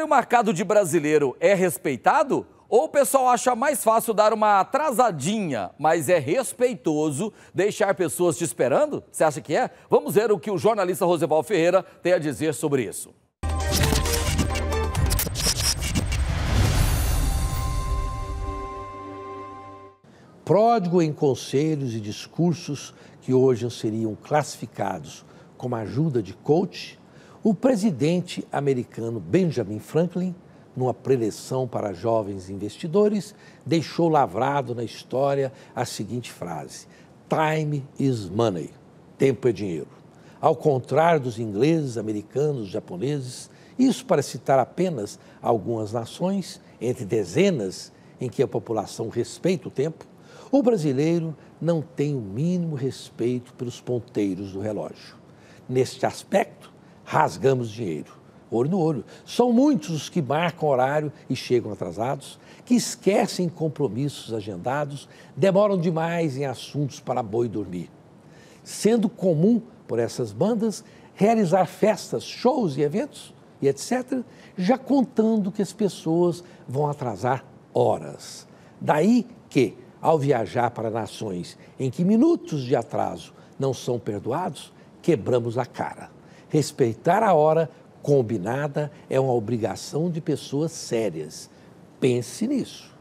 horário marcado de brasileiro é respeitado? Ou o pessoal acha mais fácil dar uma atrasadinha, mas é respeitoso deixar pessoas te esperando? Você acha que é? Vamos ver o que o jornalista Rosenwal Ferreira tem a dizer sobre isso. Pródigo em conselhos e discursos que hoje seriam classificados como ajuda de coach, o presidente americano Benjamin Franklin, numa preleção para jovens investidores, deixou lavrado na história a seguinte frase: "Time is money", tempo é dinheiro. Ao contrário dos ingleses, americanos, japoneses, isso para citar apenas algumas nações, entre dezenas em que a população respeita o tempo, o brasileiro não tem o mínimo respeito pelos ponteiros do relógio. Neste aspecto, rasgamos dinheiro, olho no olho. São muitos os que marcam horário e chegam atrasados, que esquecem compromissos agendados, demoram demais em assuntos para boi dormir. Sendo comum por essas bandas realizar festas, shows e eventos, e etc., já contando que as pessoas vão atrasar horas. Daí que, ao viajar para nações em que minutos de atraso não são perdoados, quebramos a cara. Respeitar a hora combinada é uma obrigação de pessoas sérias. Pense nisso.